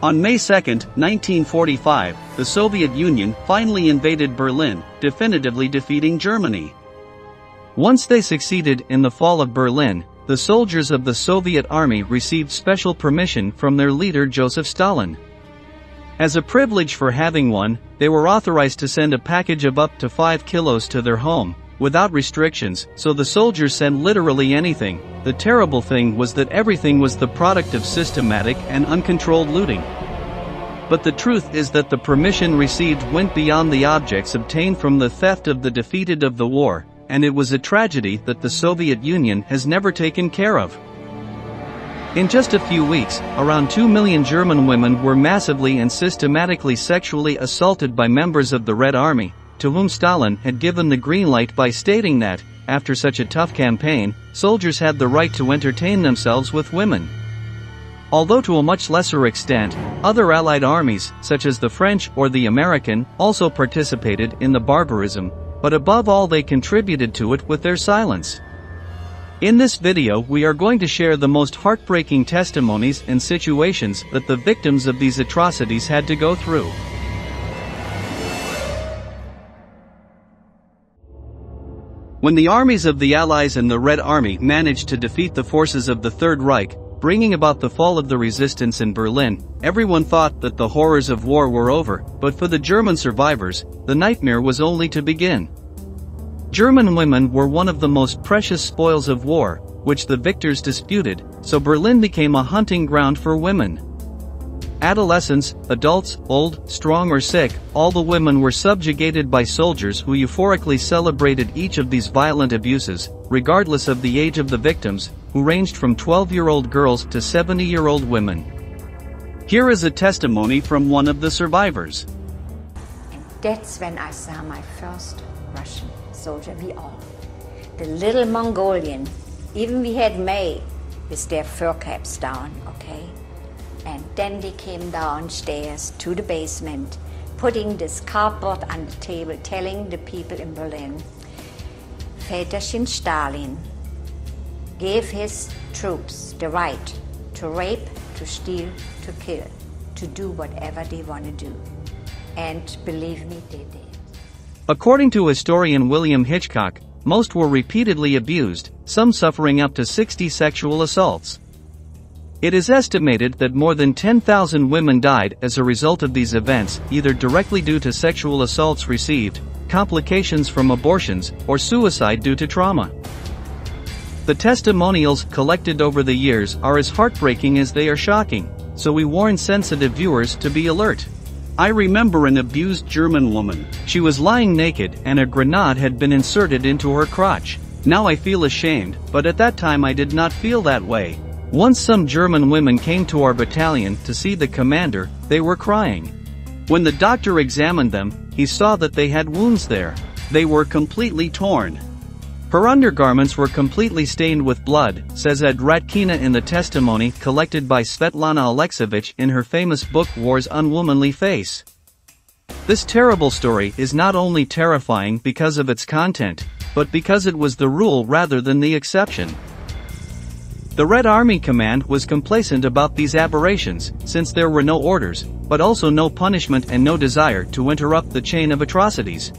On May 2, 1945, the Soviet Union finally invaded Berlin, definitively defeating Germany. Once they succeeded in the fall of Berlin, the soldiers of the Soviet Army received special permission from their leader Joseph Stalin. As a privilege for having one, they were authorized to send a package of up to 5 kilos to their home, without restrictions, so the soldiers sent literally anything. The terrible thing was that everything was the product of systematic and uncontrolled looting. But the truth is that the permission received went beyond the objects obtained from the theft of the defeated of the war, and it was a tragedy that the Soviet Union has never taken care of. In just a few weeks, around 2 million German women were massively and systematically sexually assaulted by members of the Red Army, to whom Stalin had given the green light by stating that, after such a tough campaign, soldiers had the right to entertain themselves with women. Although to a much lesser extent, other Allied armies, such as the French or the American, also participated in the barbarism, but above all they contributed to it with their silence. In this video we are going to share the most heartbreaking testimonies and situations that the victims of these atrocities had to go through. When the armies of the Allies and the Red Army managed to defeat the forces of the Third Reich, bringing about the fall of the resistance in Berlin, everyone thought that the horrors of war were over, but for the German survivors, the nightmare was only to begin. German women were one of the most precious spoils of war, which the victors disputed, so Berlin became a hunting ground for women. Adolescents, adults, old, strong or sick, all the women were subjugated by soldiers who euphorically celebrated each of these violent abuses, regardless of the age of the victims, who ranged from 12-year-old girls to 70-year-old women. Here is a testimony from one of the survivors. And that's when I saw my first Russian soldier, we all. The little Mongolian, even we had May with their fur caps down, okay? And then they came downstairs to the basement, putting this cardboard on the table, telling the people in Berlin, Väterchen Stalin gave his troops the right to rape, to steal, to kill, to do whatever they want to do. And believe me, they did. According to historian William Hitchcock, most were repeatedly abused, some suffering up to 60 sexual assaults. It is estimated that more than 10,000 women died as a result of these events, either directly due to sexual assaults received, complications from abortions, or suicide due to trauma. The testimonials collected over the years are as heartbreaking as they are shocking, so we warn sensitive viewers to be alert. I remember an abused German woman. She was lying naked and a grenade had been inserted into her crotch. Now I feel ashamed, but at that time I did not feel that way. Once some German women came to our battalion to see the commander, they were crying. When the doctor examined them, he saw that they had wounds there. They were completely torn. Her undergarments were completely stained with blood, says Ed Ratkina in the testimony collected by Svetlana Aleksevich in her famous book War's Unwomanly Face. This terrible story is not only terrifying because of its content, but because it was the rule rather than the exception. The Red Army command was complacent about these aberrations, since there were no orders, but also no punishment and no desire to interrupt the chain of atrocities.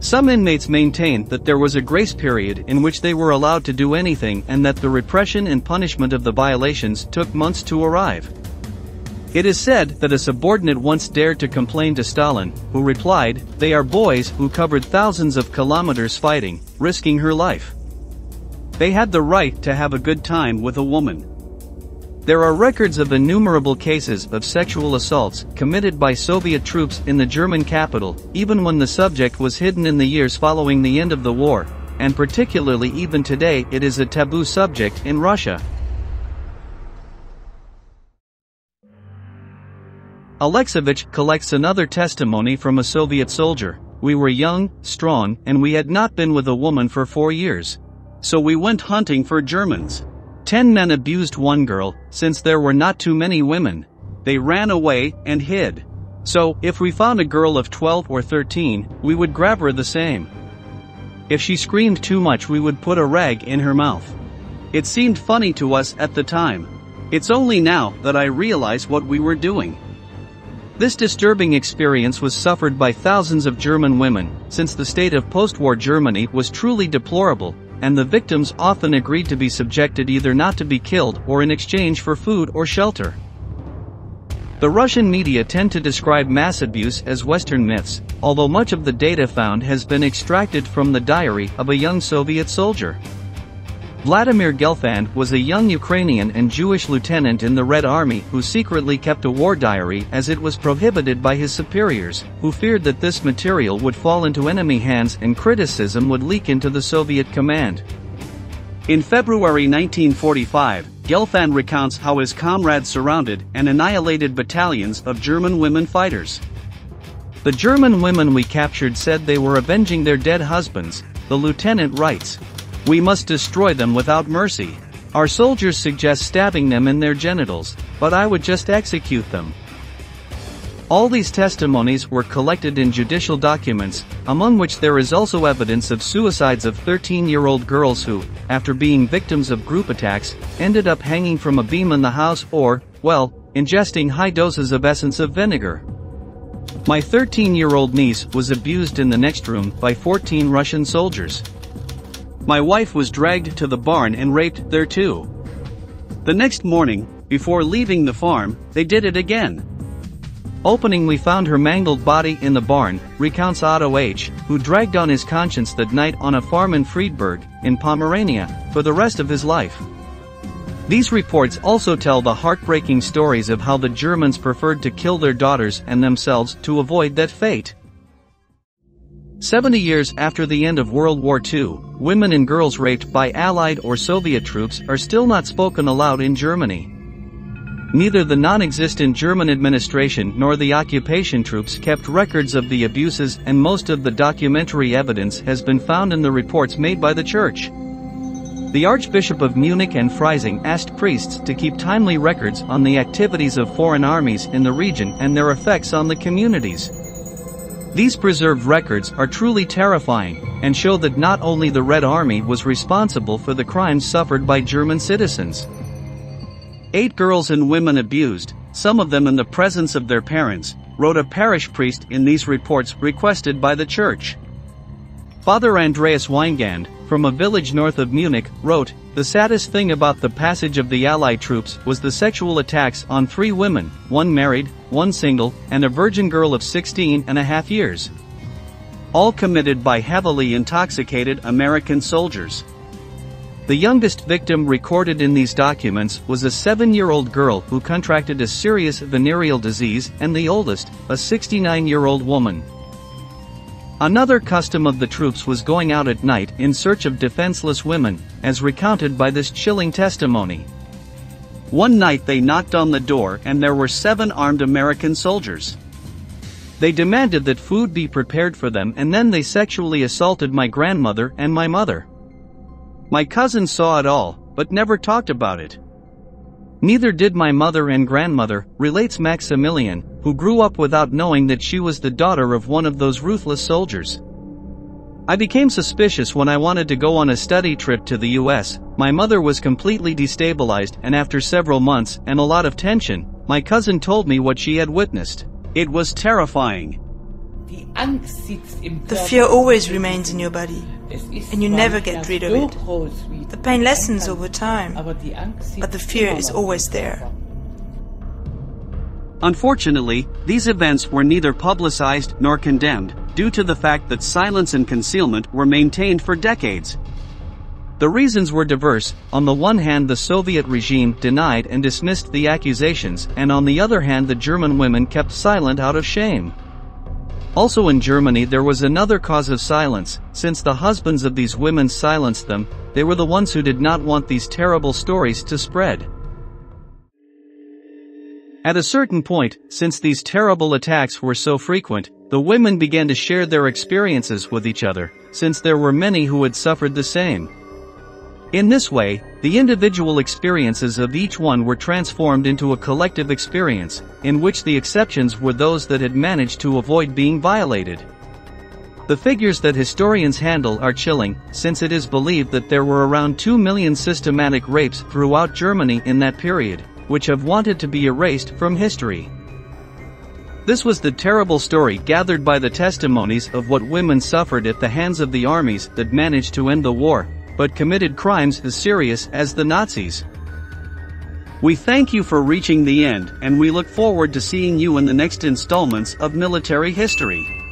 Some inmates maintained that there was a grace period in which they were allowed to do anything and that the repression and punishment of the violations took months to arrive. It is said that a subordinate once dared to complain to Stalin, who replied, "They are boys who covered thousands of kilometers fighting, risking her life. They had the right to have a good time with a woman." There are records of innumerable cases of sexual assaults committed by Soviet troops in the German capital, even when the subject was hidden in the years following the end of the war, and particularly even today it is a taboo subject in Russia. Alexeyevich collects another testimony from a Soviet soldier. "We were young, strong, and we had not been with a woman for 4 years. So we went hunting for Germans. 10 men abused one girl, since there were not too many women. They ran away and hid. So, if we found a girl of 12 or 13, we would grab her the same. If she screamed too much we would put a rag in her mouth. It seemed funny to us at the time. It's only now that I realize what we were doing. This disturbing experience was suffered by thousands of German women, since the state of post-war Germany was truly deplorable, and the victims often agreed to be subjected either not to be killed or in exchange for food or shelter. The Russian media tend to describe mass abuse as Western myths, although much of the data found has been extracted from the diary of a young Soviet soldier. Vladimir Gelfand was a young Ukrainian and Jewish lieutenant in the Red Army who secretly kept a war diary as it was prohibited by his superiors, who feared that this material would fall into enemy hands and criticism would leak into the Soviet command. In February 1945, Gelfand recounts how his comrades surrounded and annihilated battalions of German women fighters. "The German women we captured said they were avenging their dead husbands," the lieutenant writes. "We must destroy them without mercy. Our soldiers suggest stabbing them in their genitals, but I would just execute them." All these testimonies were collected in judicial documents, among which there is also evidence of suicides of 13-year-old girls who, after being victims of group attacks, ended up hanging from a beam in the house or, well, ingesting high doses of essence of vinegar. "My 13-year-old niece was abused in the next room by 14 Russian soldiers. My wife was dragged to the barn and raped there too. The next morning, before leaving the farm, they did it again. Opening, we found her mangled body in the barn," recounts Otto H., who dragged on his conscience that night on a farm in Friedberg, in Pomerania, for the rest of his life. These reports also tell the heartbreaking stories of how the Germans preferred to kill their daughters and themselves to avoid that fate. 70 years after the end of World War II, women and girls raped by Allied or Soviet troops are still not spoken aloud in Germany. Neither the non-existent German administration nor the occupation troops kept records of the abuses, and most of the documentary evidence has been found in the reports made by the Church. The Archbishop of Munich and Freising asked priests to keep timely records on the activities of foreign armies in the region and their effects on the communities. These preserved records are truly terrifying, and show that not only the Red Army was responsible for the crimes suffered by German citizens. 8 girls and women abused, some of them in the presence of their parents, wrote a parish priest in these reports requested by the Church. Father Andreas Weingand, from a village north of Munich, wrote, "The saddest thing about the passage of the Allied troops was the sexual attacks on 3 women, one married, one single, and a virgin girl of 16.5 years. All committed by heavily intoxicated American soldiers." The youngest victim recorded in these documents was a 7-year-old girl who contracted a serious venereal disease, and the oldest, a 69-year-old woman. Another custom of the troops was going out at night in search of defenseless women, as recounted by this chilling testimony. One night they knocked on the door and there were 7 armed American soldiers. They demanded that food be prepared for them, and then they sexually assaulted my grandmother and my mother. My cousin saw it all, but never talked about it. Neither did my mother and grandmother, relates Maximilian, who grew up without knowing that she was the daughter of one of those ruthless soldiers. I became suspicious when I wanted to go on a study trip to the US, my mother was completely destabilized, and after several months and a lot of tension, my cousin told me what she had witnessed. It was terrifying. The fear always remains in your body, and you never get rid of it. The pain lessens over time, but the fear is always there. Unfortunately, these events were neither publicized nor condemned, due to the fact that silence and concealment were maintained for decades. The reasons were diverse. On the one hand, the Soviet regime denied and dismissed the accusations, and on the other hand, the German women kept silent out of shame. Also in Germany there was another cause of silence, since the husbands of these women silenced them, they were the ones who did not want these terrible stories to spread. At a certain point, since these terrible attacks were so frequent, the women began to share their experiences with each other, since there were many who had suffered the same. In this way, the individual experiences of each one were transformed into a collective experience, in which the exceptions were those that had managed to avoid being violated. The figures that historians handle are chilling, since it is believed that there were around 2 million systematic rapes throughout Germany in that period, which have wanted to be erased from history. This was the terrible story gathered by the testimonies of what women suffered at the hands of the armies that managed to end the war, but committed crimes as serious as the Nazis. We thank you for reaching the end, and we look forward to seeing you in the next installments of Military History.